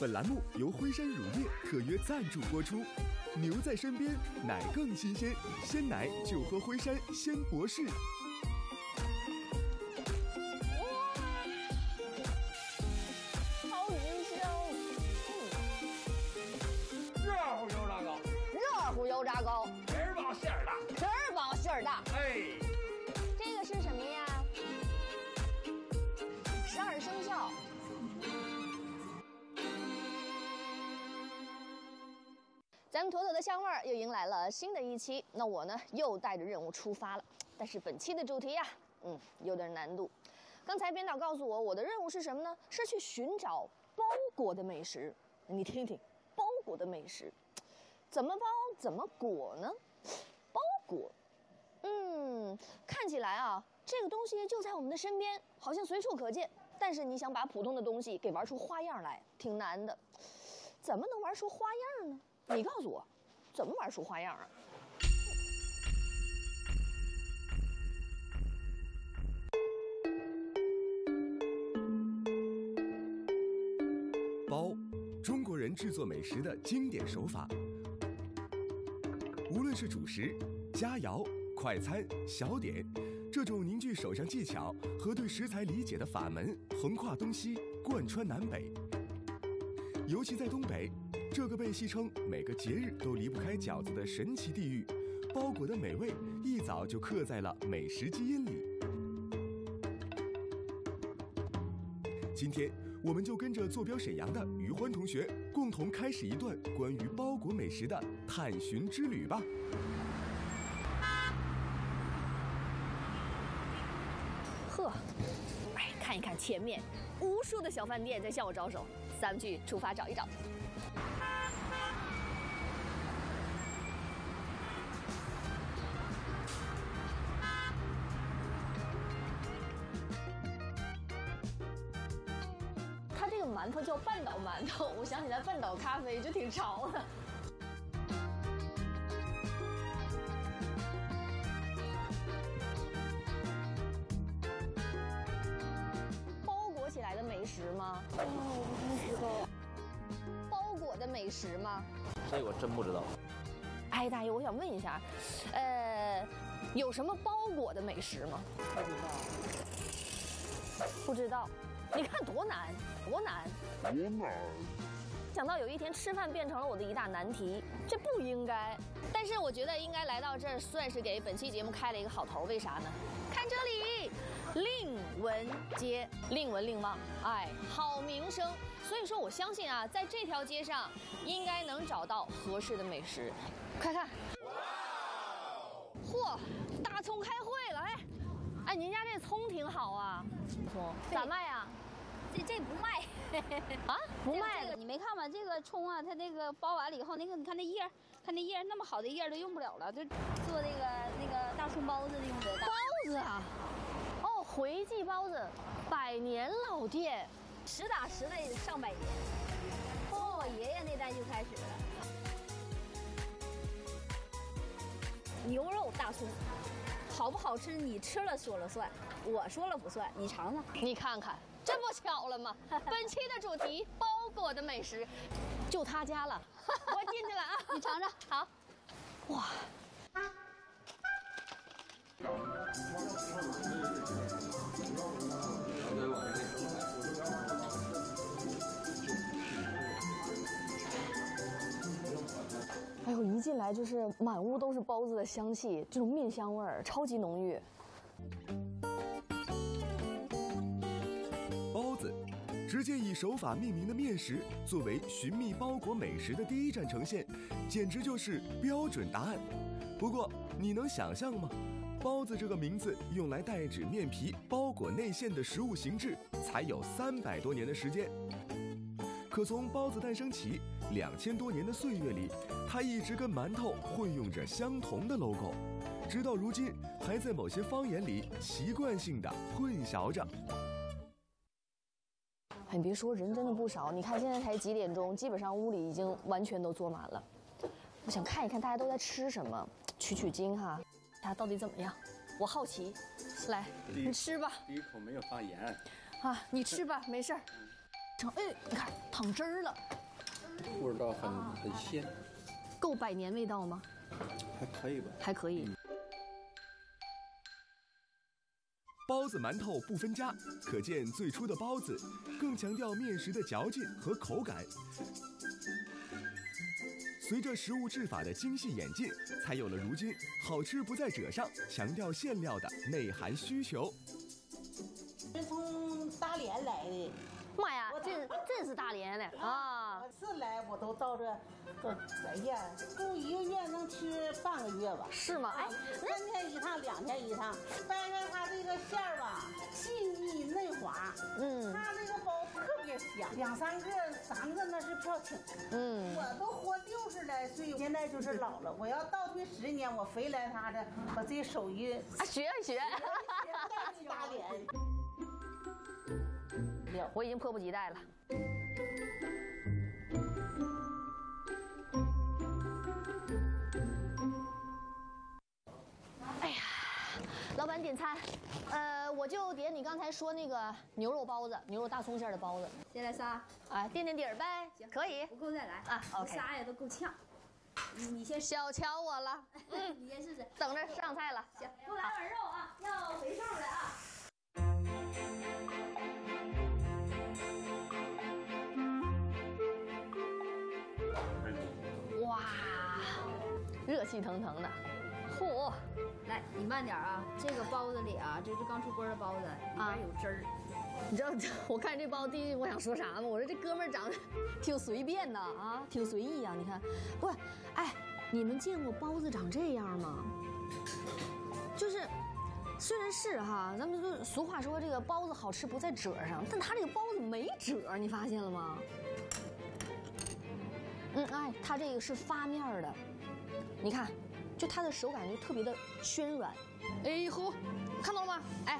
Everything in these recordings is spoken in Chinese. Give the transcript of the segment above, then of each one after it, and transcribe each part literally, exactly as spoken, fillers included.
本栏目由辉山乳业特约赞助播出。牛在身边，奶更新鲜，鲜奶就喝辉山鲜博士。哇，好香！嗯，热乎油炸糕，热乎油炸糕，皮儿薄馅儿大，皮儿薄馅儿大。哎，这个是什么呀？十二生肖。咱们妥妥的香味儿又迎来了新的一期，那我呢又带着任务出发了。但是本期的主题呀、啊，嗯，有点难度。刚才编导告诉我，我的任务是什么呢？是去寻找包裹的美食。你听听，包裹的美食，怎么包怎么裹呢？包裹，嗯，看起来啊，这个东西就在我们的身边，好像随处可见。但是你想把普通的东西给玩出花样来，挺难的。怎么能玩出花样呢？你告诉我，怎么玩出花样啊？包，中国人制作美食的经典手法。无论是主食、佳肴、快餐、小点，这种凝聚手上技巧和对食材理解的法门，横跨东西，贯穿南北。尤其在东北。这个被戏称每个节日都离不开饺子的神奇地域，包裹的美味一早就刻在了美食基因里。今天，我们就跟着坐标沈阳的于欢同学，共同开始一段关于包裹美食的探寻之旅吧。呵，哎，看一看前面，无数的小饭店在向我招手，咱们去出发找一找。馒头叫半岛馒头，我想起来半岛咖啡就挺潮的。包裹起来的美食吗？哦，不知道。包裹的美食吗？这我真不知道。哎，大爷，我想问一下，呃，有什么包裹的美食吗？不知道。不知道。你看多难，多难，多难！想到有一天吃饭变成了我的一大难题，这不应该。但是我觉得应该来到这儿，算是给本期节目开了一个好头。为啥呢？看这里，令文街，令文令望，哎，好名声。所以说，我相信啊，在这条街上应该能找到合适的美食。快看，哇！嚯，大葱开会了，哎，哎，您家这葱挺好啊。葱咋卖呀、啊？这这不卖啊，不卖、这个。你没看吧？这个葱啊，它那个包完了以后，那个你看那叶儿，看那叶儿那么好的叶儿都用不了了，就做那个那个大葱包子用的。包子啊，哦，回记包子，百年老店，实打实的上百年，从我爷爷那代就开始了。牛肉大葱。好不好吃？你吃了说了算，我说了不算。你尝尝，你看看，这不巧了吗？本期的主题包裹的美食，就他家了。我进去了啊，你尝尝。好，哇，哎呦，一进来就是满屋都是包子的香气，这种面香味儿超级浓郁。包子，直接以手法命名的面食，作为寻觅包裹美食的第一站呈现，简直就是标准答案。不过，你能想象吗？包子这个名字用来代指面皮包裹内馅的食物形制，才有三百多年的时间。可从包子诞生起，两千多年的岁月里，它一直跟馒头混用着相同的 logo， 直到如今还在某些方言里习惯性的混淆着。哎，你别说，人真的不少。你看现在才几点钟，基本上屋里已经完全都坐满了。我想看一看大家都在吃什么，取取经哈，它到底怎么样？我好奇，来，你吃吧。第一口没有放盐。啊，你吃吧，没事儿。成哎，你看淌汁儿了，味道很很鲜，够百年味道吗？还可以吧，还可以。嗯、包子馒头不分家，可见最初的包子更强调面食的嚼劲和口感。 随着食物制法的精细演进，才有了如今好吃不在褶上强调馅料的内涵需求。是从大连来的，妈呀，这这是大连的啊！每次来我都到这，都哎呀，住一个月能吃半个月吧？是吗？哎，三天一趟，两天一趟。掰开它这个馅儿吧，细腻嫩滑，嗯，它这个包特别香，两三个、三个那是不要请。嗯，我都活定。 十来岁，现在就是老了。我要倒退十年，我回来啥的，把这手艺学一学，带去大连。我已经迫不及待了。哎呀，老板点餐，呃，我就点你刚才说那个牛肉包子，牛肉大葱馅的包子。先来仨，哎，垫垫底儿呗，行，可以，不够再来啊。OK， 仨也都够呛。 你先小瞧我了，嗯，你先试试，等着上菜了。行，不来碗肉啊，要回扣的啊。哇，热气腾腾的，嚯！来，你慢点啊，这个包子里啊，这是刚出锅的包子，里面有汁儿。你知道我看这包第一我想说啥吗？我说这哥们儿长得挺随便的啊，挺随意啊。你看，不是，哎，你们见过包子长这样吗？就是，虽然是哈，咱们就俗话说这个包子好吃不在褶上，但他这个包子没褶，你发现了吗？嗯，哎，他这个是发面的，你看，就它的手感就特别的暄软。哎呼，看到了吗？哎。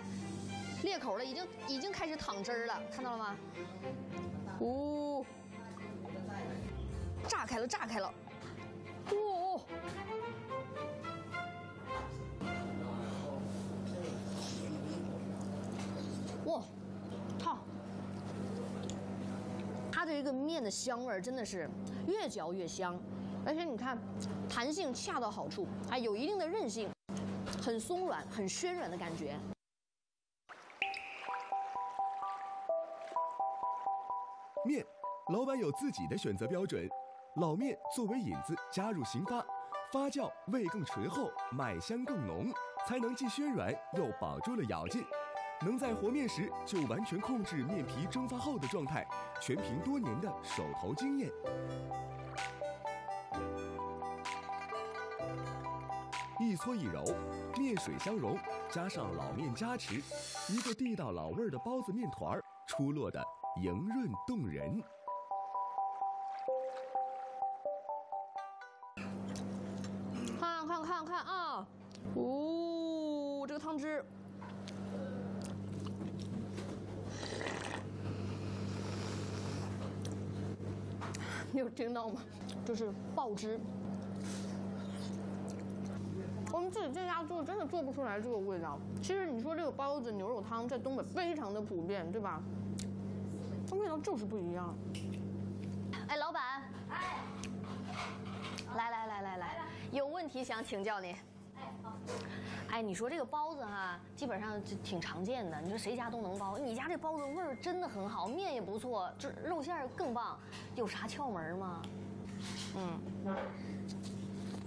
裂口了，已经已经开始淌汁儿了，看到了吗？哦，炸开了，炸开了！哦，哇，烫！它的这个面的香味儿真的是越嚼越香，而且你看，弹性恰到好处，哎，有一定的韧性，很松软，很暄软的感觉。 面，老板有自己的选择标准，老面作为引子加入醒发，发酵味更醇厚，麦香更浓，才能既暄软又保住了咬劲。能在和面时就完全控制面皮蒸发后的状态，全凭多年的手头经验。一搓一揉，面水相融，加上老面加持，一个地道老味儿的包子面团儿出落的。 莹润动人，看看看看啊！哦，这个汤汁，你有听到吗？就是爆汁。我们自己在家做，真的做不出来这个味道。其实你说这个包子、牛肉汤在东北非常的普遍，对吧？ 味道就是不一样。哎，老板，哎，来来来来来，有问题想请教您。哎，好。哎，你说这个包子哈，基本上就挺常见的，你说谁家都能包。你家这包子味儿真的很好，面也不错，这肉馅儿更棒。有啥窍门吗？嗯，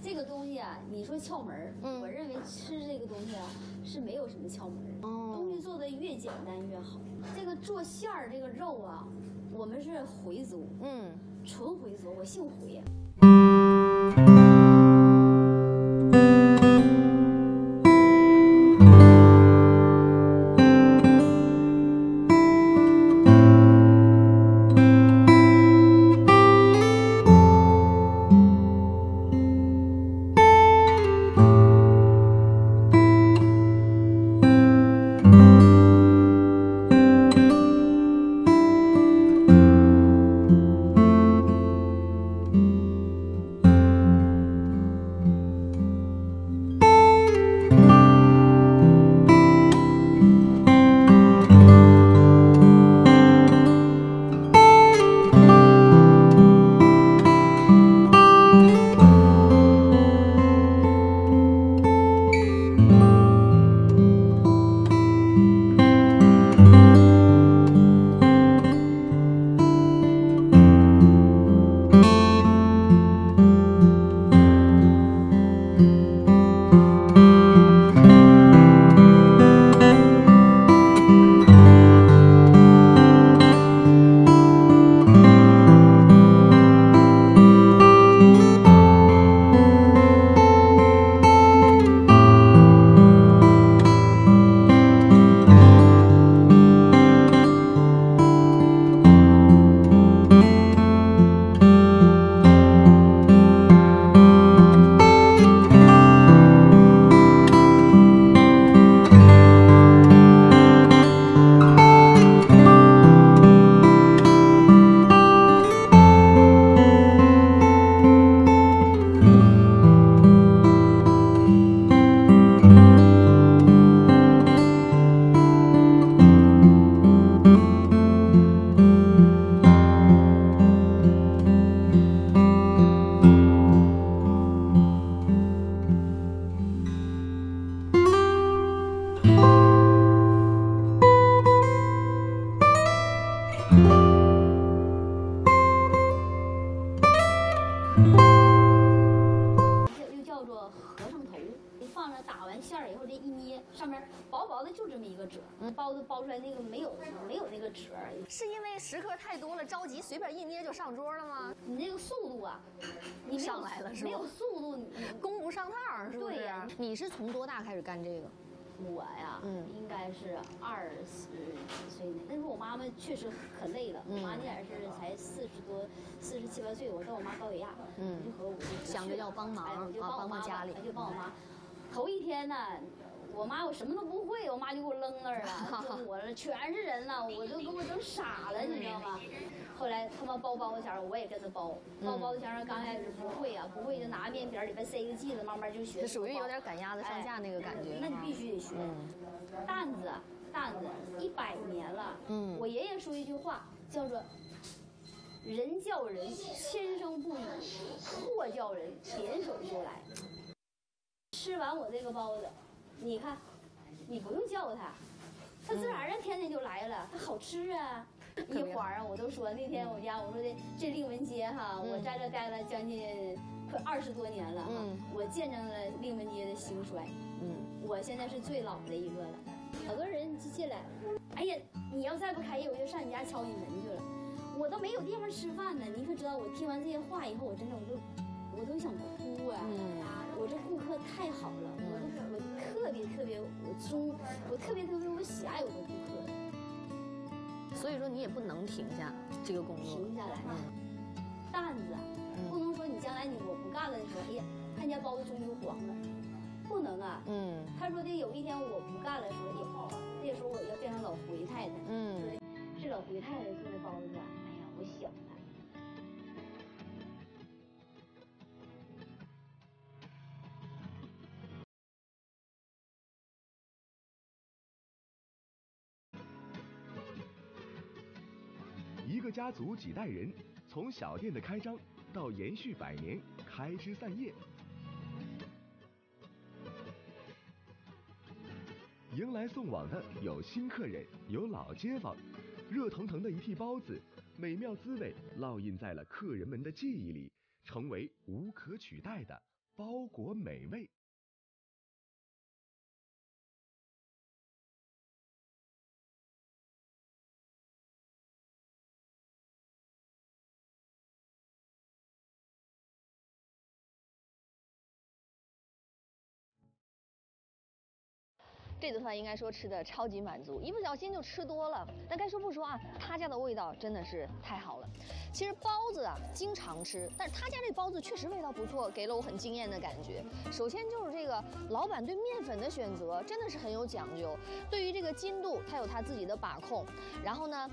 这个东西啊，你说窍门，嗯，我认为吃这个东西啊是没有什么窍门，东西做的越简单越好。 这个做馅儿这个肉啊，我们是回族，嗯，纯回族，我姓回。包都包出来那个没有没有那个褶儿，是因为食客太多了，着急随便一捏就上桌了吗？你这个速度啊，你上来了是吧？没有速度，你攻不上趟是不是？对呀、啊，你是从多大开始干这个？我呀，嗯，应该是二十岁那，那时候我妈妈确实可累了，我妈那点事才四十多，四十七八岁，我带我妈高血压，嗯，就和我想着要帮忙，我就帮我妈家里，就帮我妈。头一天呢，我妈我什么都不会，我妈就给我扔那儿了，我全是人了，我就给我整傻了，你知道吗？后来他们包包的前我也跟着包，包包的前刚开始不会啊，不会就拿面饼里边塞一个剂子，慢慢就学。这属于有点赶鸭子上架那个感觉。哎、那你必须得学。嗯、担子，担子，一百年了。嗯。我爷爷说一句话，叫做“人叫人千声不语，货叫人点手就来”。吃完我这个包子，你看，你不用叫他，他自然而然天天就来了，他好吃啊。一会儿啊，我都说那天我家我说的这令文街哈，我在这待了将近快二十多年了哈，我见证了令文街的兴衰，嗯，我现在是最老的一个了。好多人就进来，哎呀，你要再不开业，我就上你家敲你门去了，我都没有地方吃饭呢。你可知道，我听完这些话以后，我真的我都我都想哭啊！我这顾客太好了，我都我特别特别我中我特别特别我喜爱我的顾客。所以说你也不能停下这个工作，停下来，担子不能说你将来你我不干了的时候，哎呀，他家包子终究黄了，不能啊。嗯，他说的有一天我不干了的时候，那时候我要变成老回太太。嗯，是老回太太做的包子，哎呀，我想他。一个家族几代人，从小店的开张到延续百年，开枝散叶，迎来送往的有新客人，有老街坊，热腾腾的一屉包子，美妙滋味烙印在了客人们的记忆里，成为无可取代的包裹美味。这顿饭应该说吃的超级满足，一不小心就吃多了。但该说不说啊，他家的味道真的是太好了。其实包子啊，经常吃，但是他家这包子确实味道不错，给了我很惊艳的感觉。首先就是这个老板对面粉的选择真的是很有讲究，对于这个筋度他有他自己的把控。然后呢，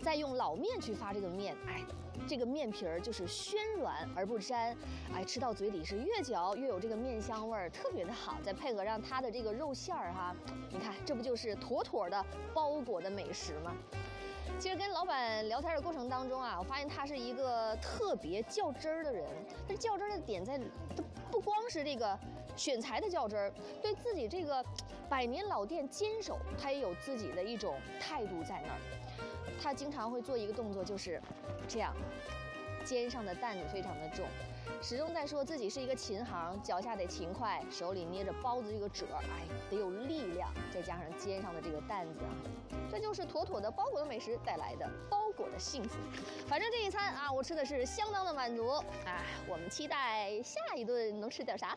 再用老面去发这个面，哎，这个面皮儿就是暄软而不粘，哎，吃到嘴里是越嚼越有这个面香味儿，特别的好。再配合上它的这个肉馅儿哈。你看，这不就是妥妥的包裹的美食吗？其实跟老板聊天的过程当中啊，我发现他是一个特别较真儿的人。但较真儿的点在，他不光是这个选材的较真儿，对自己这个百年老店坚守，他也有自己的一种态度在那儿。他经常会做一个动作，就是这样，肩上的担子非常的重。始终在说自己是一个琴行，脚下得勤快，手里捏着包子这个褶，哎，得有力量，再加上肩上的这个担子啊，这就是妥妥的包裹的美食带来的包裹的幸福。反正这一餐啊，我吃的是相当的满足啊，我们期待下一顿能吃点啥。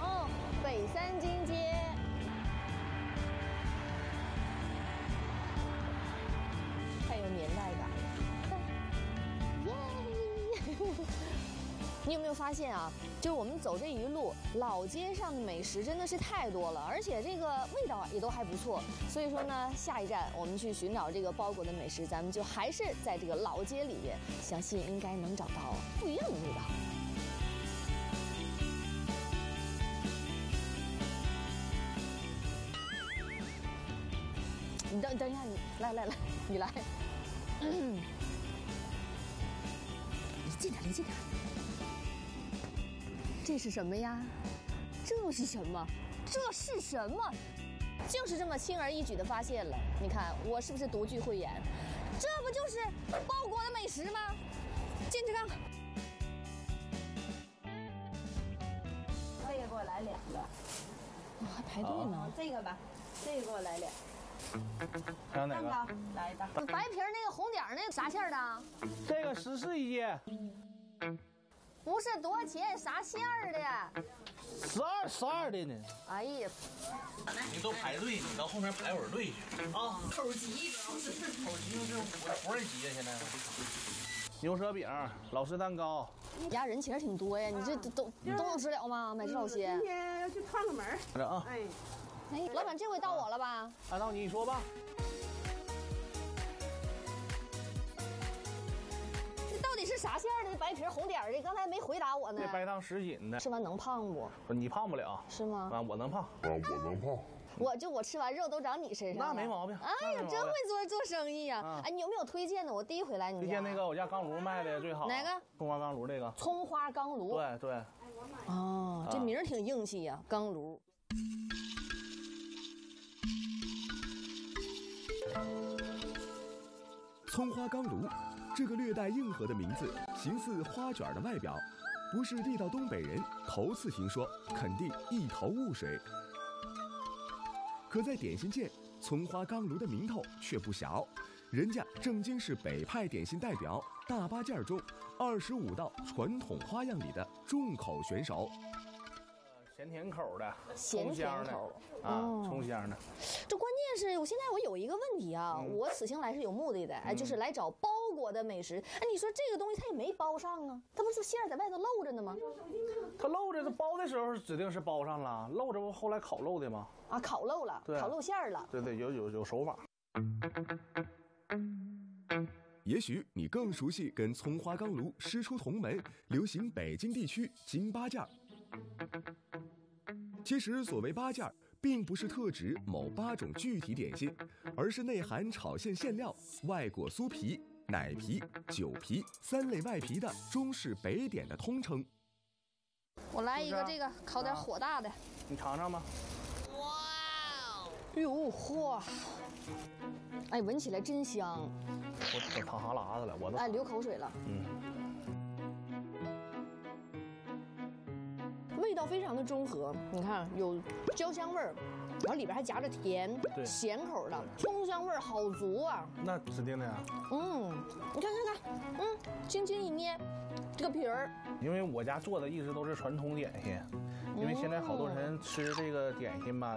哦，北三金街。你有没有发现啊？就是我们走这一路，老街上的美食真的是太多了，而且这个味道也都还不错。所以说呢，下一站我们去寻找这个包裹的美食，咱们就还是在这个老街里面，相信应该能找到不一样的味道。你等等一下，你来来来，你来。嗯，离近点，离近点。这是什么呀？这是什么？这是什么？就是这么轻而易举的发现了。你看我是不是独具慧眼？这不就是包裹的美食吗？进去看看。这个给我来两个。我还排队呢。哦、这个吧，这个给我来两。还有哪个？蛋糕来一大。白瓶那个红点那个啥馅的？这个十四一斤。不是多少钱？啥馅的？十二十二的呢。哎呀，你都排队，你到后面排会儿队去啊。口急，口急就是活人急啊！现在。牛舌饼、老式蛋糕。 你家人其实挺多呀，你这都都能吃了吗？买这老些。今天要去串个门儿。来啊！哎，哎，老板，这回到我了吧？啊，到你，你说吧。这到底是啥馅儿的？白皮红点儿的，刚才没回答我呢。这白糖十斤的，吃完能胖不？你胖不了。是吗？啊，我能胖。啊，我能胖。我就我吃完肉都长你身上。那没毛病。哎呀，真会做做生意呀！哎，你有没有推荐的？我第一回来你推荐那个我家钢炉卖的最好。哪个？葱花钢炉这个。葱花钢炉。对对。哎，我买。哦，这名儿挺硬气呀，钢炉。葱花钢炉，这个略带硬核的名字，形似花卷的外表，不是地道东北人头次听说，肯定一头雾水。 可在点心界，葱花钢炉的名头却不小，人家正经是北派点心代表大八件中二十五道传统花样里的重口选手。咸甜口的，咸甜口啊，葱香的。这关键是我现在我有一个问题啊，我此行来是有目的的，哎，就是来找包裹的美食。哎，你说这个东西它也没包上啊，它不是馅儿在外头露着呢吗？它露着，它包的时候指定是包上了，露着不后来烤漏的吗？ 啊，烤漏了，烤漏馅儿了。对对，有有有手法。也许你更熟悉跟葱花钢炉师出同门、流行北京地区京八件。其实所谓八件，并不是特指某八种具体点心，而是内含炒馅馅料、外裹酥皮、奶皮、酒皮三类外皮的中式北点的通称。我来一个这个，烤点火大的。啊、你尝尝吧。 哎呦嚯！哎，闻起来真香。我都淌哈喇子了，我都哎流口水了。嗯，味道非常的中和，你看有焦香味儿，然后里边还夹着甜咸口的，葱香味儿好足啊。那指定的呀。嗯，你看看看，嗯，轻轻一捏，这个皮儿。因为我家做的一直都是传统点心，因为现在好多人吃这个点心吧。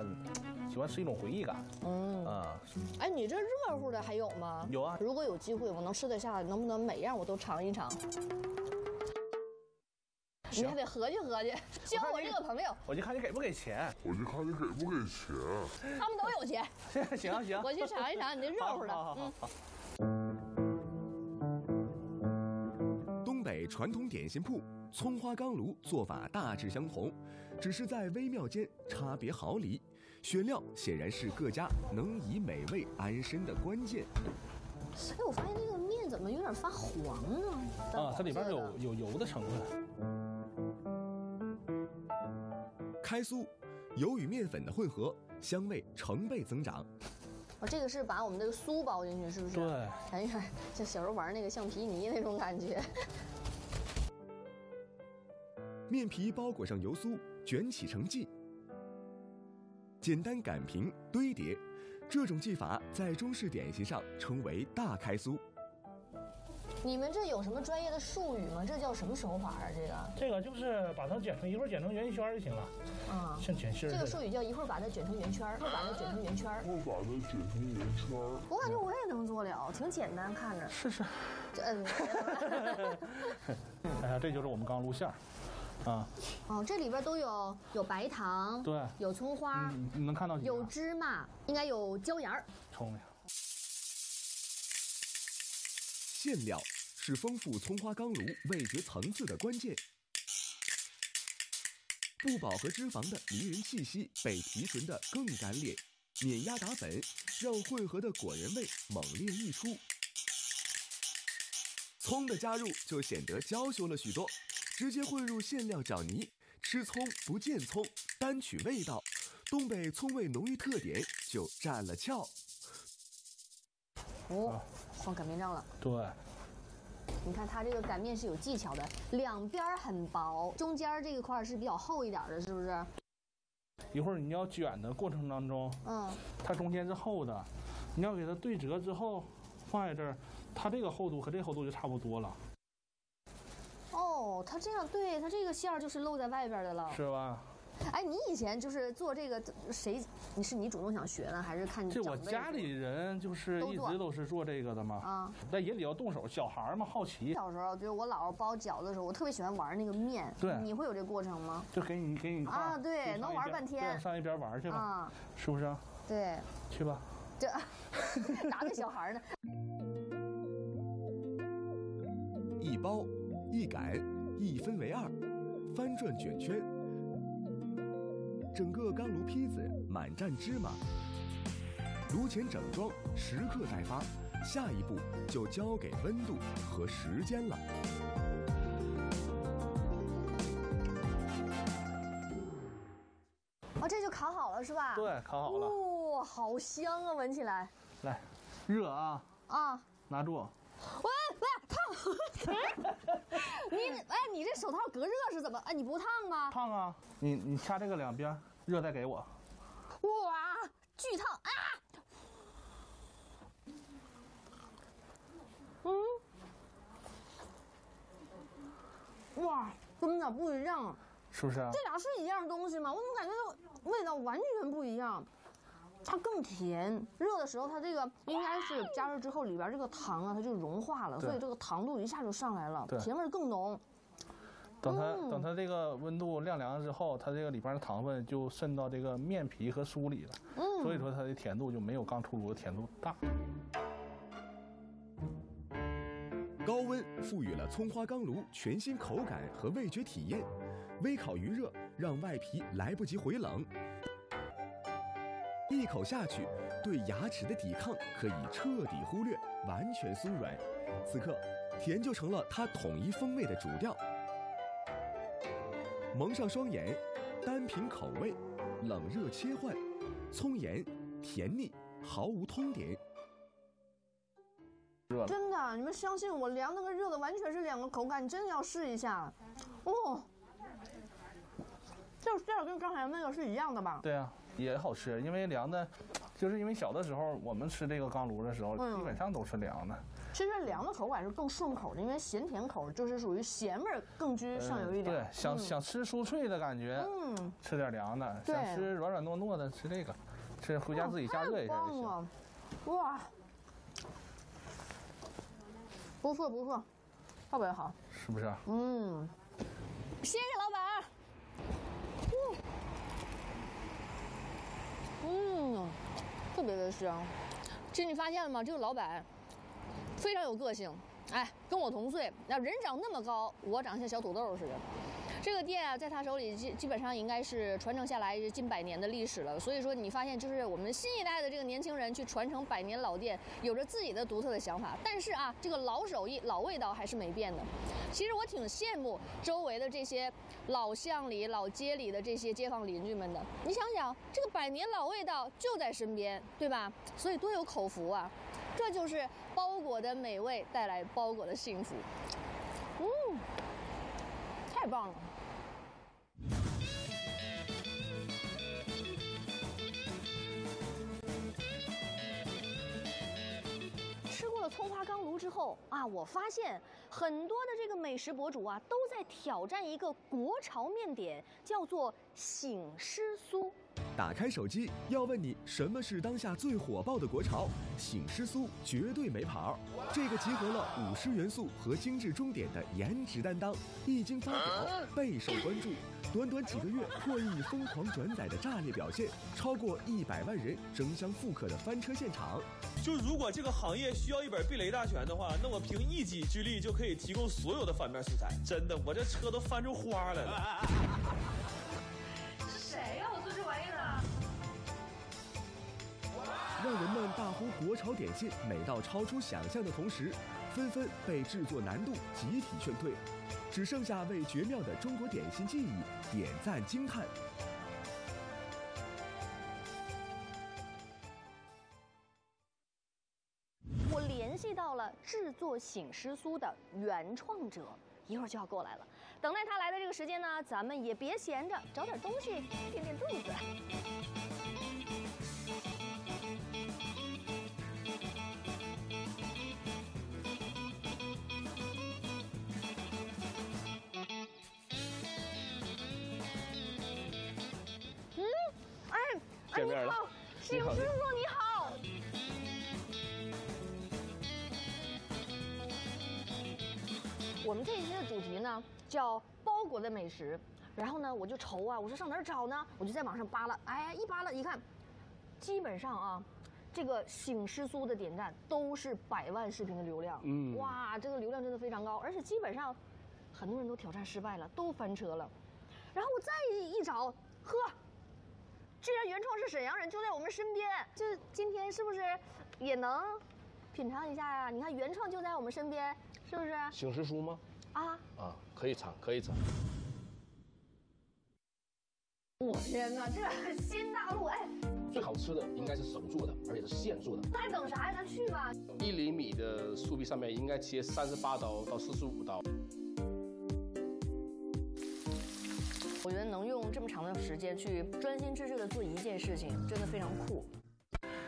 喜欢是一种回忆感，嗯啊，哎，你这热乎的还有吗？有啊，如果有机会我能吃得下，能不能每样我都尝一尝？你还得合计合计，交我这个朋友，我就看你给不给钱，我就看你给不给钱，他们都有钱，行行，我去尝一尝你这热乎的，嗯。东北传统点心铺。 葱花钢炉做法大致相同，只是在微妙间差别毫厘。选料显然是各家能以美味安身的关键。哎，我发现这个面怎么有点发黄呢？啊，它里边有有油的成分。开酥，油与面粉的混合，香味成倍增长。 我这个是把我们这个酥包进去，是不是？对。哎呀，像小时候玩那个橡皮泥那种感觉。 面皮包裹上油酥，卷起成剂，简单擀平堆叠，这种技法在中式点心上称为大开酥。你们这有什么专业的术语吗？这叫什么手法啊？这个这个就是把它卷成一会儿卷成圆圈就行了。啊，像卷心。这个术语叫一会儿把它卷成圆圈，一会儿把它卷成圆圈，一会儿把它卷成圆圈。我感觉我也能做了，挺简单，看着。是是。嗯。哎呀，这就是我们刚撸馅儿。 啊，哦，这里边都有有白糖，对，有葱花，嗯、你能看到有芝麻，应该有椒盐儿。聪明。馅料是丰富葱花钢炉味觉层次的关键，不饱和脂肪的迷人气息被提纯的更干裂，碾压打粉，让混合的果仁味猛烈溢出。葱的加入就显得娇羞了许多。 直接混入馅料搅泥，吃葱不见葱，单取味道。东北葱味浓郁特点就占了窍。哦，放擀面杖了。对。你看它这个擀面是有技巧的，两边很薄，中间这一块是比较厚一点的，是不是？一会儿你要卷的过程当中，嗯，它中间是厚的，你要给它对折之后放在这儿，它这个厚度和这厚度就差不多了。哦，它这样，对，它这个馅儿就是露在外边的了，是吧？哎，你以前就是做这个，谁？你是你主动想学呢，还是看你？这我家里人就是一直都是做这个的嘛。啊，在也里要动手，小孩嘛好奇。小时候，比如我姥姥包饺子的时候，我特别喜欢玩那个面。对。你会有这过程吗？就给你给你啊，对，能玩半天。上一边玩去吧，啊、是不是、啊？对。去吧。这哪个小孩呢？一包一改一分为二，翻转卷圈。 整个钢炉坯子满蘸芝麻，炉前整装，时刻待发。下一步就交给温度和时间了。哦，这就烤好了是吧？对，烤好了。哇、哦，好香啊，闻起来。来，热啊！啊，拿住。喂喂，烫！你哎，你这手套隔热是怎么？哎，你不烫吗？烫啊！你你掐这个两边，热再给我。哇，巨烫啊！嗯，哇，真的不一样，是不是、啊？这俩是一样东西吗？我怎么感觉味道完全不一样？ 它更甜，热的时候它这个应该是加热之后里边这个糖啊，它就融化了，所以这个糖度一下就上来了，甜味更浓。等它、嗯、等它这个温度晾凉之后，它这个里边的糖分就渗到这个面皮和酥里了，嗯、所以说它的甜度就没有刚出炉的甜度大。高温赋予了葱花钢炉全新口感和味觉体验，微烤余热让外皮来不及回冷。 一口下去，对牙齿的抵抗可以彻底忽略，完全酥软。此刻，甜就成了它统一风味的主调。蒙上双眼，单凭口味，冷热切换，葱盐、甜腻毫无通点。真的，你们相信我，凉的跟热的完全是两个口感，你真的要试一下。哦，这馅跟刚才那个是一样的吧？对啊。 也好吃，因为凉的，就是因为小的时候我们吃这个钢炉的时候，嗯、基本上都是凉的。其实凉的口感是更顺口的，因为咸甜口就是属于咸味更居上游一点。嗯、对，想、嗯、想吃酥脆的感觉，嗯，吃点凉的；想吃软软糯糯的，吃这个。吃回家自己加热一下就行。哦、哇，不错不错，特别好，是不是？嗯，谢谢老板。嗯 嗯，特别的香。其实你发现了吗？这个老板非常有个性。哎，跟我同岁，那人长那么高，我长得像小土豆似的。这个店啊，在他手里基基本上应该是传承下来近百年的历史了。所以说，你发现就是我们新一代的这个年轻人去传承百年老店，有着自己的独特的想法。但是啊，这个老手艺、老味道还是没变的。其实我挺羡慕周围的这些老巷里、老街里的这些街坊邻居们的。你想想，这个百年老味道就在身边，对吧？所以多有口福啊！这就是包裹的美味带来包裹的幸福。嗯，太棒了！吃过了葱花钢炉之后啊，我发现很多的这个美食博主啊，都在挑战一个国潮面点，叫做醒狮酥。 打开手机，要问你什么是当下最火爆的国潮？醒狮酥绝对没跑。这个集合了舞狮元素和精致中点的颜值担当，一经发表备受关注。短短几个月破亿疯狂转载的炸裂表现，超过一百万人争相复刻的翻车现场。就如果这个行业需要一本避雷大全的话，那我凭一己之力就可以提供所有的反面素材。真的，我这车都翻出花来了。是谁呀？ 让人们大呼国潮点心美到超出想象的同时，纷纷被制作难度集体劝退，只剩下为绝妙的中国点心技艺点赞惊叹。我联系到了制作醒狮酥的原创者，一会儿就要过来了。等待他来的这个时间呢，咱们也别闲着，找点东西垫垫肚子。嗯，哎，哎，你好，摄影师傅你好。 我们这一期的主题呢叫包裹的美食，然后呢我就愁啊，我说上哪儿找呢？我就在网上扒拉，哎，一扒拉一看，基本上啊，这个醒狮苏的点赞都是百万视频的流量，嗯，哇，这个流量真的非常高，而且基本上很多人都挑战失败了，都翻车了。然后我再一找，呵，居然原创是沈阳人，就在我们身边，就今天是不是也能品尝一下呀、啊？你看原创就在我们身边。 是不是醒狮苏吗？啊啊，可以尝，可以尝。我天哪，这新大陆哎！最好吃的应该是手做的，而且是现做的。那还等啥呀？咱去吧。一厘米的树皮上面应该切三十八刀到四十五刀。我觉得能用这么长的时间去专心致志的做一件事情，真的非常酷。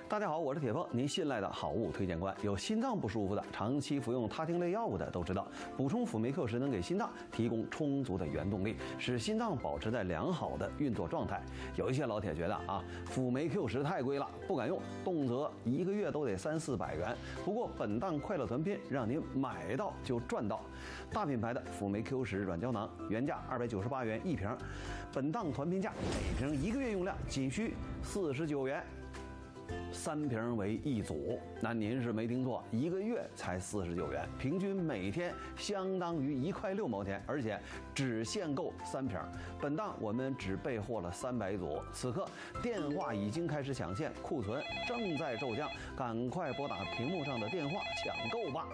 大家好，我是铁峰，您信赖的好物推荐官。有心脏不舒服的，长期服用他汀类药物的都知道，补充辅酶克时能给心脏提供充足的原动力，使心脏保持在良好的运作状态。有一些老铁觉得啊，辅酶克时太贵了，不敢用，动辄一个月都得三四百元。不过本档快乐团篇让您买到就赚到，大品牌的辅酶克时软胶囊原价二百九十八元一瓶，本档团篇价每瓶一个月用量仅需四十九元。 三瓶为一组，那您是没听错，一个月才四十九元，平均每天相当于一块六毛钱，而且只限购三瓶。本档我们只备货了三百组，此刻电话已经开始抢现，库存正在骤降，赶快拨打屏幕上的电话抢购吧。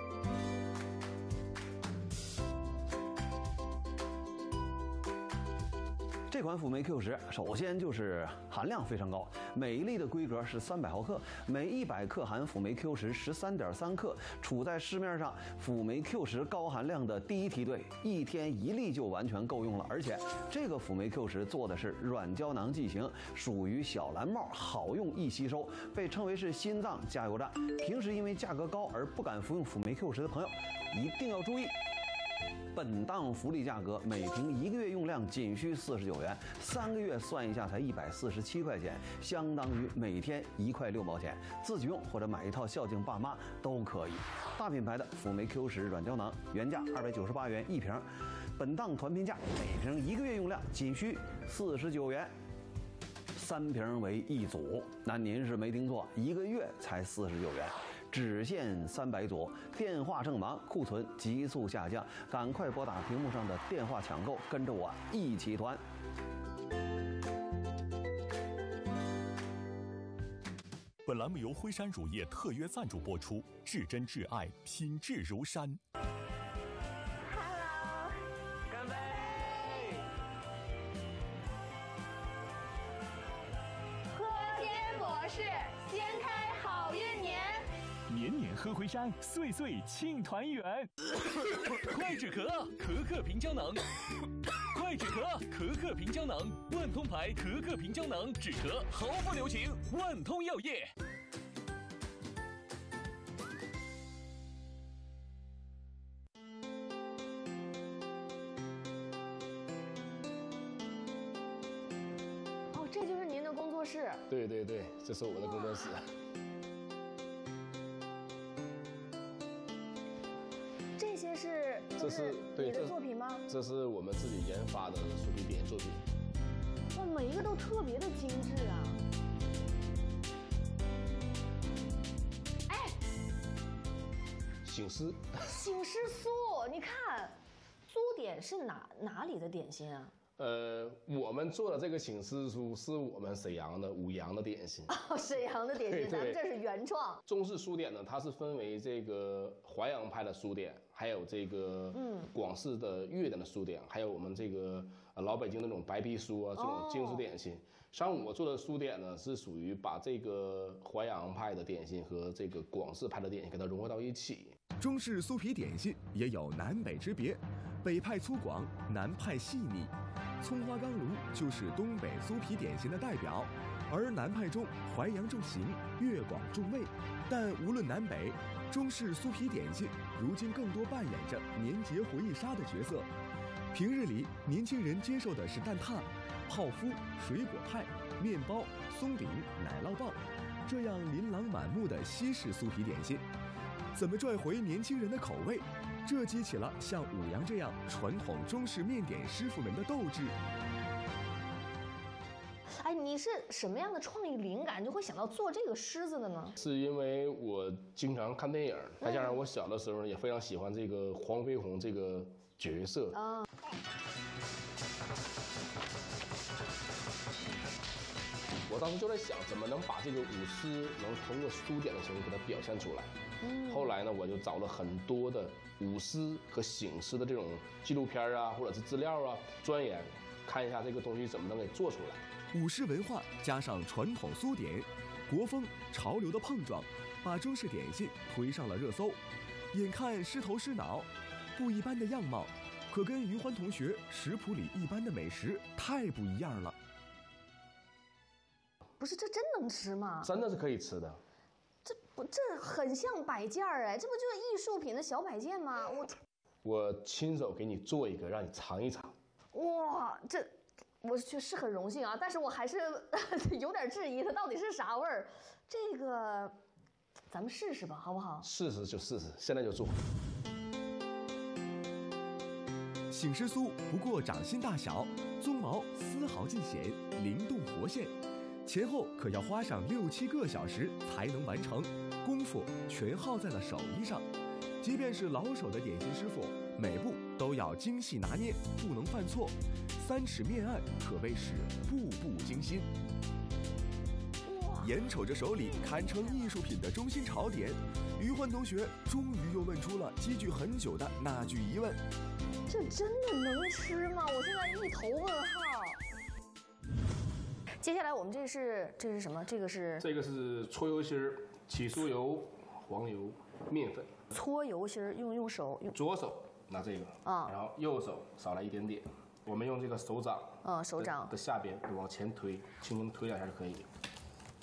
这款辅酶 Q 十首先就是含量非常高，每一粒的规格是三百毫克，每一百克含辅酶 Q 十 十三点三克，处在市面上辅酶 Q 十 高含量的第一梯队，一天一粒就完全够用了。而且这个辅酶 Q 十 做的是软胶囊剂型，属于小蓝帽，好用易吸收，被称为是心脏加油站。平时因为价格高而不敢服用辅酶 Q 十 的朋友，一定要注意。 本档福利价格，每瓶一个月用量仅需四十九元，三个月算一下才一百四十七块钱，相当于每天一块六毛钱。自己用或者买一套孝敬爸妈都可以。大品牌的辅酶 Q 十 软胶囊原价二百九十八元一瓶，本档团品价每瓶一个月用量仅需四十九元。 三瓶为一组，那您是没听错，一个月才四十九元，只限三百组。电话正忙，库存急速下降，赶快拨打屏幕上的电话抢购，跟着我一起团。本栏目由辉山乳业特约赞助播出，至真至爱，品质如山。 喝辉山，岁岁庆团圆。快止咳，咳克平胶囊。快止咳，咳克平胶囊。万通牌咳克平胶囊止咳毫不留情。万通药业。哦，这就是您的工作室。对对对，这是我的工作室。 是，这是对这作品吗？这是我们自己研发的树皮点作品。哇，每一个都特别的精致啊！哎，醒狮，醒狮苏，你看，苏点是哪哪里的点心啊？呃，我们做的这个醒狮苏是我们沈阳的五羊的点心。哦，沈阳的点心，咱们这是原创。中式苏点呢，它是分为这个淮扬派的苏点。 还有这个，嗯，广式的粤点的酥点，还有我们这个老北京那种白皮酥啊，这种精致点心。像我做的书点呢，是属于把这个淮扬派的点心和这个广式派的点心给它融合到一起。中式酥皮点心也有南北之别，北派粗犷，南派细腻。葱花缸炉就是东北酥皮点心的代表，而南派中淮扬重形，粤广重味。但无论南北，中式酥皮点心如今更多扮演着年节回忆杀的角色。平日里，年轻人接受的是蛋挞、泡芙、水果派、面包、松饼、奶酪棒，这样琳琅满目的西式酥皮点心，怎么拽回年轻人的口味？这激起了像武阳这样传统中式面点师傅们的斗志。哎，你是什么样的创意灵感就会想到做这个狮子的呢？是因为我经常看电影，再加上我小的时候也非常喜欢这个黄飞鸿这个角色啊。我当时就在想，怎么能把这个舞狮能通过书点的形式给它表现出来。后来呢，我就找了很多的舞狮和醒狮的这种纪录片啊，或者是资料啊，钻研，看一下这个东西怎么能给做出来。舞狮文化加上传统苏点、国风潮流的碰撞，把中式点心推上了热搜。眼看狮头狮脑，不一般的样貌，可跟于欢同学食谱里一般的美食太不一样了。不是，这真能吃吗？真的是可以吃的。这不，这很像摆件儿哎，这不就是艺术品的小摆件吗？我我亲手给你做一个，让你尝一尝。哇，这我确实很荣幸啊，但是我还是有点质疑它到底是啥味儿。这个咱们试试吧，好不好？试试就试试，现在就做。醒狮酥不过掌心大小，鬃毛丝毫尽显，灵动活现。前后可要花上六七个小时才能完成，功夫全耗在了手艺上。即便是老手的点心师傅，每步都要精细拿捏，不能犯错。三尺面案可谓是步步惊心。眼瞅着手里堪称艺术品的中心炒点，于欢同学终于又问出了积聚很久的那句疑问：这真的能吃吗？我现在一头问号。接下来我们这是这是什么？这个是这个是搓油心儿、起酥油、黄油、面粉。搓油心儿用用手用左手拿这个啊，然后右手少来一点点。我们用这个手掌啊，手掌的下边往前推，轻轻推两下就可以，给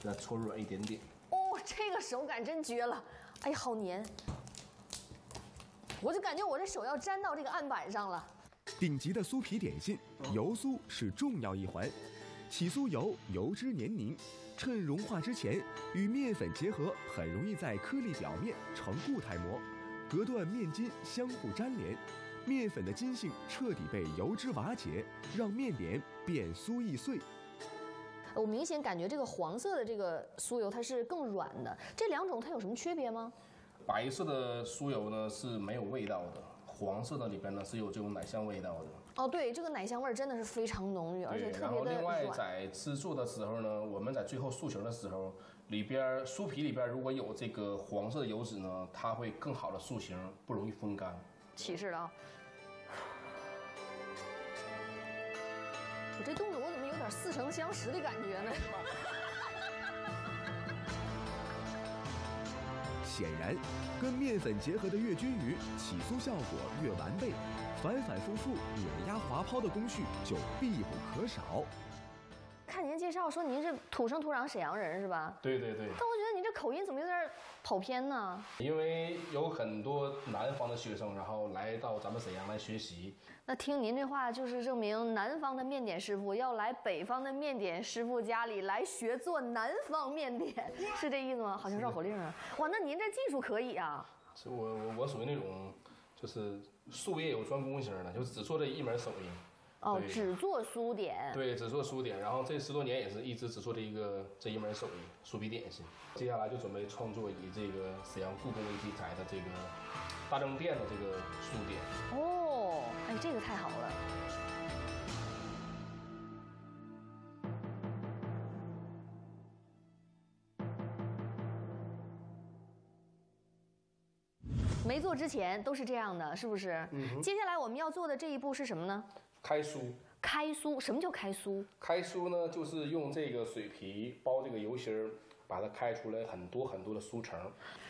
它搓软一点点。哦，这个手感真绝了！哎呀，好粘！我就感觉我这手要粘到这个案板上了。顶级的酥皮点心，油酥是重要一环。起酥油油脂黏凝，趁融化之前与面粉结合，很容易在颗粒表面成固态膜，隔断面筋相互粘连，面粉的筋性彻底被油脂瓦解，让面点变酥易碎。我明显感觉这个黄色的这个酥油它是更软的，这两种它有什么区别吗？白色的酥油呢是没有味道的。黄色的里边呢是有这种奶香味道的。哦，对，这个奶香味真的是非常浓郁，而且特别的软。然后另外在制作的时候呢，我们在最后塑形的时候，里边酥皮里边如果有这个黄色的油脂呢，它会更好的塑形，不容易风干。启示了啊！我这动作我怎么有点似曾相识的感觉呢？显然，跟面粉结合的越均匀，起酥效果越完备，反反复复碾压滑泡的工序就必不可少。看您介绍说您是土生土长沈阳人是吧？对对对。但我觉得您这口音怎么有点跑偏呢？因为有很多南方的学生，然后来到咱们沈阳来学习。那听您这话，就是证明南方的面点师傅要来北方的面点师傅家里来学做南方面点，是这意思吗？好像绕口令啊！哇，那您这技术可以啊！是我我我属于那种，就是术业有专攻型的，就只做这一门手艺。哦，只做酥点。对，只做酥点，然后这十多年也是一直只做这一个这一门手艺，酥皮点心。接下来就准备创作以这个沈阳故宫为题材的这个大正殿的这个酥点。哦，哎，这个太好了。没做之前都是这样的，是不是？嗯哼。接下来我们要做的这一步是什么呢？开酥，开酥，什么叫开酥？开酥呢，就是用这个水皮包这个油心儿，把它开出来很多很多的酥层。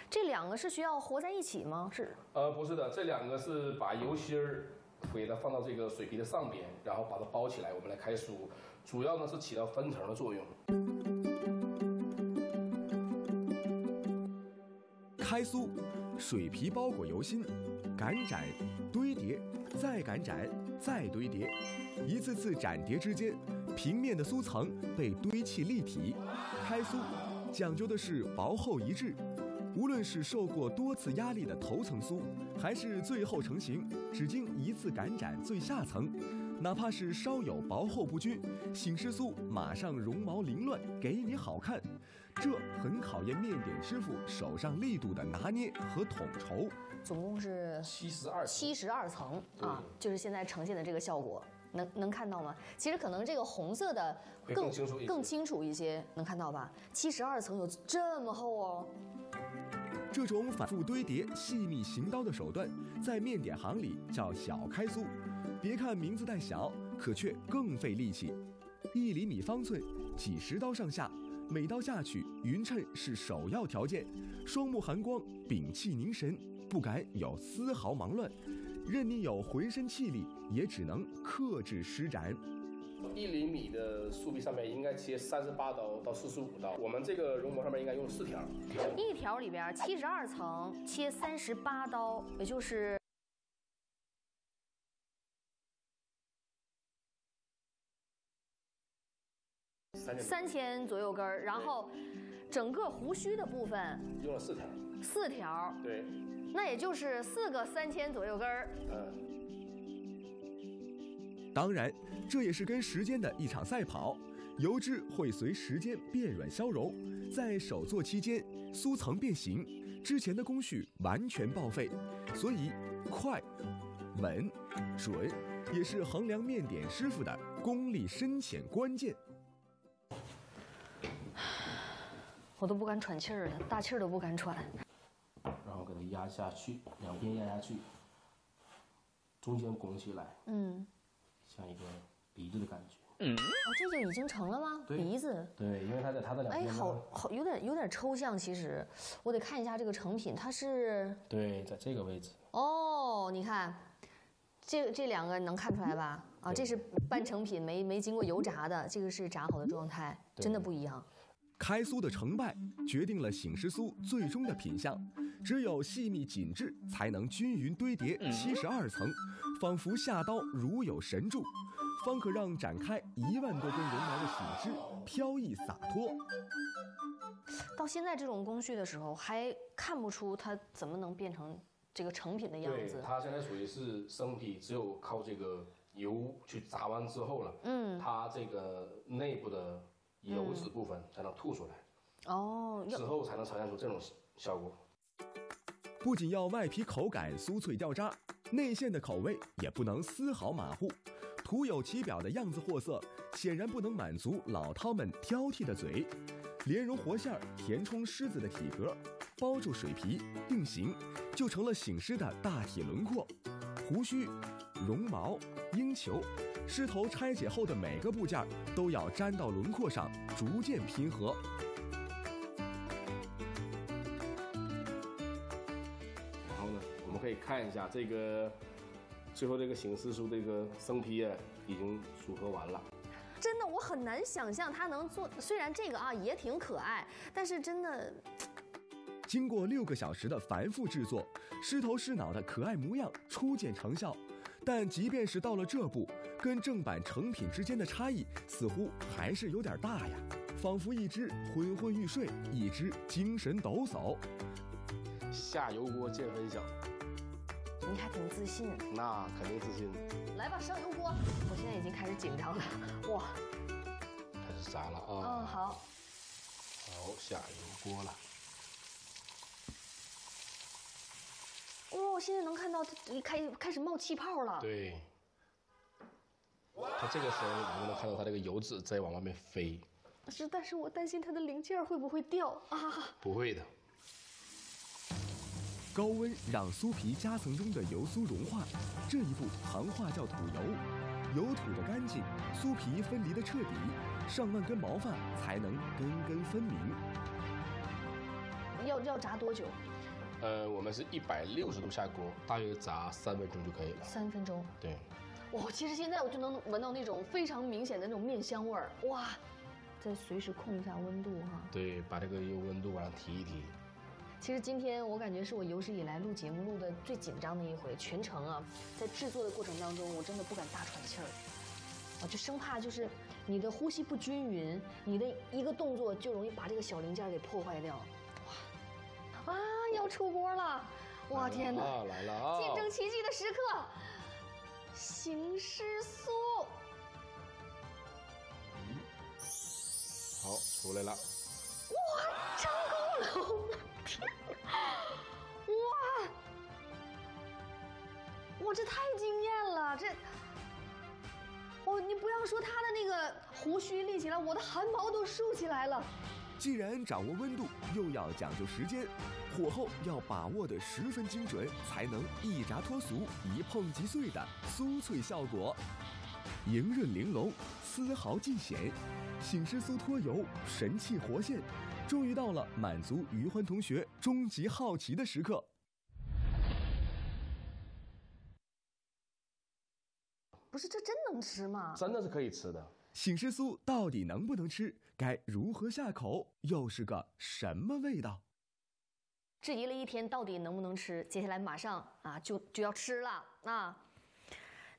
这两个是需要和在一起吗？是？呃，不是的，这两个是把油心儿给它放到这个水皮的上边，然后把它包起来，我们来开酥。主要呢是起到分层的作用。开酥，水皮包裹油心，擀窄，堆叠，再擀窄，再堆叠。 一次次展叠之间，平面的酥层被堆砌立体。开酥讲究的是薄厚一致，无论是受过多次压力的头层酥，还是最后成型只经一次擀展最下层，哪怕是稍有薄厚不均，醒狮酥马上绒毛凌乱，给你好看。这很考验面点师傅手上力度的拿捏和统筹。总共是七十二七十二层啊，就是现在呈现的这个效果。 能能看到吗？其实可能这个红色的更更清楚一些，能看到吧？七十二层有这么厚哦。这种反复堆叠、细密行刀的手段，在面点行里叫小开酥。别看名字带小，可却更费力气。一厘米方寸，几十刀上下，每刀下去匀称是首要条件。双目含光，屏气凝神，不敢有丝毫忙乱。 任你有浑身气力，也只能克制施展。一厘米的酥皮上面应该切三十八刀到四十五刀，我们这个绒膜上面应该用四条。一条里边七十二层，切三十八刀，也就是三千三千左右根儿。然后整个胡须的部分用了四条。四条。对。 那也就是四个三千左右根儿。嗯。当然，这也是跟时间的一场赛跑，油脂会随时间变软消融，在手做期间酥层变形，之前的工序完全报废，所以快、稳、准也是衡量面点师傅的功力深浅关键。 我都不敢喘气儿了，大气儿都不敢喘。 然后给它压下去，两边压下去，中间拱起来，嗯，像一个鼻子的感觉。嗯，哦，这就已经成了吗？鼻子。对，因为它在它的两边。哎，好好，有点有点抽象，其实我得看一下这个成品，它是。对，在这个位置。哦，你看，这这两个能看出来吧？啊，这是半成品，没没经过油炸的，这个是炸好的状态，真的不一样。 开酥的成败决定了醒狮酥最终的品相，只有细密紧致，才能均匀堆叠七十二层，仿佛下刀如有神助，方可让展开一万多根绒毛的醒狮飘逸洒脱。到现在这种工序的时候，还看不出它怎么能变成这个成品的样子。对，它现在属于是生坯，只有靠这个油去炸完之后了，嗯，它这个内部的。 油脂部分才能吐出来，哦，之后才能呈现出这种效果。不仅要外皮口感酥脆掉渣，内馅的口味也不能丝毫马虎。徒有其表的样子货色，显然不能满足老饕们挑剔的嘴。莲蓉活馅儿填充狮子的体格，包住水皮，定型，就成了醒狮的大体轮廓。胡须、绒毛、鹰球。 狮头拆解后的每个部件都要粘到轮廓上，逐渐拼合。然后呢，我们可以看一下这个最后这个醒狮酥这个生坯啊，已经组合完了。真的，我很难想象它能做。虽然这个啊也挺可爱，但是真的。 经过六个小时的繁复制作，狮头狮脑的可爱模样初见成效。但即便是到了这步，跟正版成品之间的差异似乎还是有点大呀，仿佛一只昏昏欲睡，一只精神抖擞。下油锅见分晓。你还挺自信。那肯定自信。来吧，上油锅。我现在已经开始紧张了。哇，开始炸了啊！嗯，好。好，下油锅了。 我现在能看到它开开始冒气泡了。对，它这个时候你就能看到它这个油脂在往外面飞。是，但是我担心它的零件会不会掉啊？不会的。高温让酥皮夹层中的油酥融化，这一步行话叫吐油。油吐得干净，酥皮分离得彻底，上万根毛发才能根根分明。要要炸多久？ 呃，我们是一百六十度下锅，大约炸三分钟就可以了。三分钟。对。哇，其实现在我就能闻到那种非常明显的那种面香味儿。哇，再随时控一下温度哈。对，把这个油温度往上提一提。其实今天我感觉是我有史以来录节目录的最紧张的一回，全程啊，在制作的过程当中，我真的不敢大喘气儿，我就生怕就是你的呼吸不均匀，你的一个动作就容易把这个小零件给破坏掉。 啊，要出锅了！哇，天哪，来了啊！见证奇迹的时刻，行尸酥。好，出来了。哇，成功了！哇，哇，这太惊艳了！这，哦，你不要说他的那个胡须立起来，我的汗毛都竖起来了。 既然掌握温度，又要讲究时间，火候要把握得十分精准，才能一炸脱俗、一碰即碎的酥脆效果，莹润玲珑，丝毫尽显。醒狮酥脱油，神气活现，终于到了满足于欢同学终极好奇的时刻。不是，这真能吃吗？真的是可以吃的。 醒狮酥到底能不能吃？该如何下口？又是个什么味道？质疑了一天，到底能不能吃？接下来马上啊，就就要吃了啊！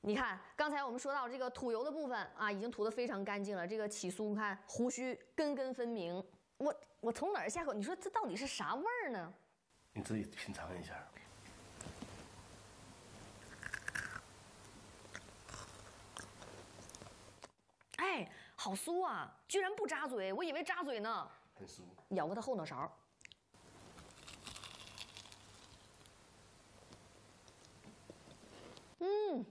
你看，刚才我们说到这个吐油的部分啊，已经吐得非常干净了。这个起酥，你看胡须根根分明。我我从哪儿下口？你说这到底是啥味儿呢？你自己品尝一下。 哎，好酥啊！居然不扎嘴，我以为扎嘴呢。很酥。咬过它后脑勺。嗯，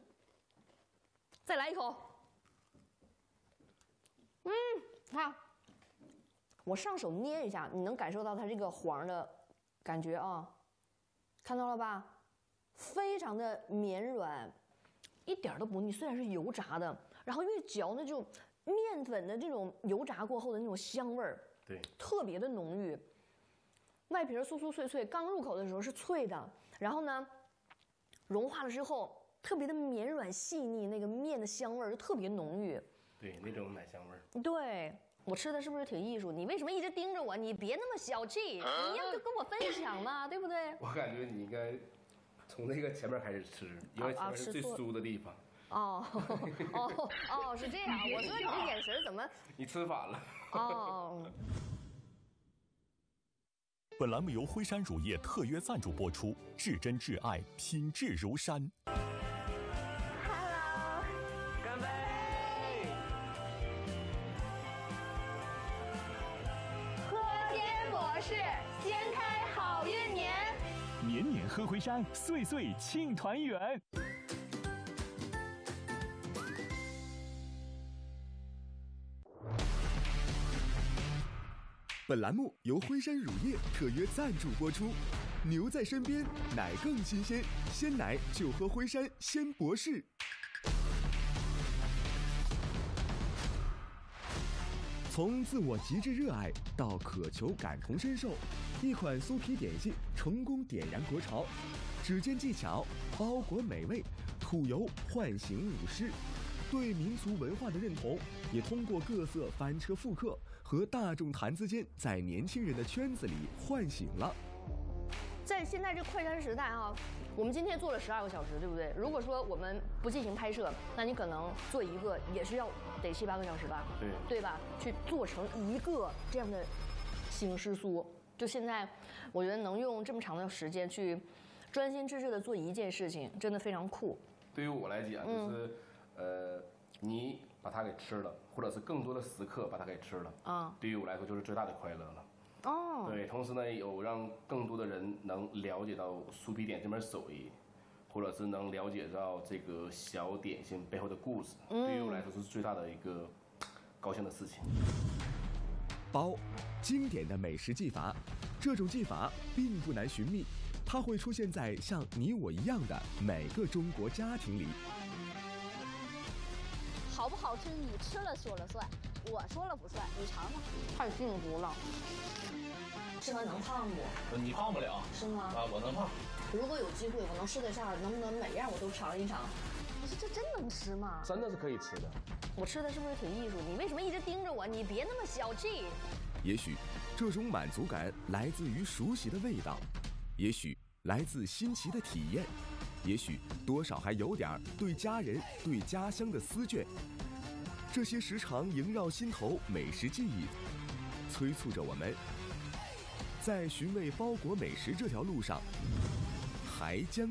再来一口。嗯，看，我上手捏一下，你能感受到它这个黄的感觉啊，看到了吧？非常的绵软，一点都不腻。虽然是油炸的。 然后越嚼呢，就面粉的这种油炸过后的那种香味儿，对，特别的浓郁。外皮酥酥脆脆，刚入口的时候是脆的，然后呢，融化了之后特别的绵软细腻，那个面的香味儿就特别浓郁。对，那种奶香味儿。对，我吃的是不是挺艺术？你为什么一直盯着我？你别那么小气，啊、你要就跟我分享嘛，对不对？我感觉你应该从那个前面开始吃，因为前面是最酥的地方。啊啊 哦哦哦，是这样。我说你这眼神怎么？你吃反了。哦。本栏目由辉山乳业特约赞助播出，至真至爱，品质如山。Hello， 干杯！喝鲜博士，掀开好运年。年年喝辉山，岁岁庆团圆。 本栏目由辉山乳业特约赞助播出。牛在身边，奶更新鲜，鲜奶就喝辉山鲜博士。从自我极致热爱到渴求感同身受，一款酥皮点心成功点燃国潮。指尖技巧，包裹美味，吐油唤醒舞狮。 对民族文化的认同，也通过各色翻车复刻和大众谈资间，在年轻人的圈子里唤醒了。在现在这快餐时代啊，我们今天做了十二个小时，对不对？如果说我们不进行拍摄，那你可能做一个也是要得七八个小时吧，对对吧？去做成一个这样的醒狮酥，就现在，我觉得能用这么长的时间去专心致志的做一件事情，真的非常酷。对于我来讲，就是。 呃，你把它给吃了，或者是更多的时刻把它给吃了啊，对于我来说就是最大的快乐了。哦，对，同时呢，有让更多的人能了解到酥皮点这门手艺，或者是能了解到这个小点心背后的故事，嗯、对于我来说是最大的一个高兴的事情。包，经典的美食技法，这种技法并不难寻觅。它会出现在像你我一样的每个中国家庭里。好不好吃，你吃了说了算，我说了不算。你尝尝，太幸福了。吃完能胖不？你胖不了，是吗？啊，我能胖。如果有机会，我能试得上，能不能每样我都尝一尝？你说这真能吃吗？真的是可以吃的。我吃的是不是挺艺术？你为什么一直盯着我？你别那么小气。也许这种满足感来自于熟悉的味道，也许来自新奇的体验，也许多少还有点对家人、对家乡的思眷。这些时常萦绕心头美食记忆，催促着我们在寻味包国美食这条路上还将